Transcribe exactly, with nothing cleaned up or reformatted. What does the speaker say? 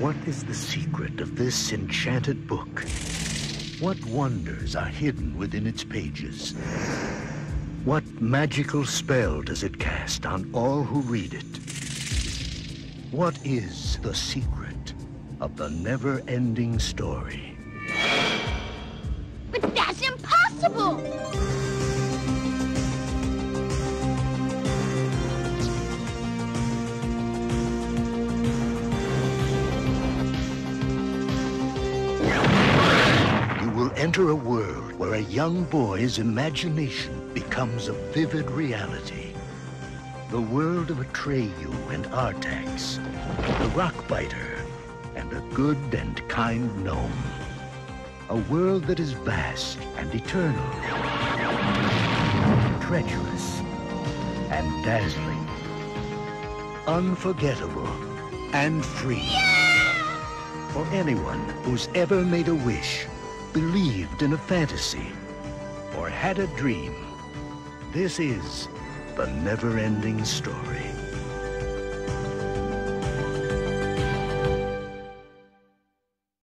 What is the secret of this enchanted book? What wonders are hidden within its pages? What magical spell does it cast on all who read it? What is the secret of the never-ending story? But that's impossible! Enter a world where a young boy's imagination becomes a vivid reality. The world of Atreyu and Artax, the Rockbiter, and a good and kind gnome. A world that is vast and eternal, treacherous and dazzling, unforgettable and free. Yeah! For anyone who's ever made a wish, believed in a fantasy, or had a dream, this is the NeverEnding Story.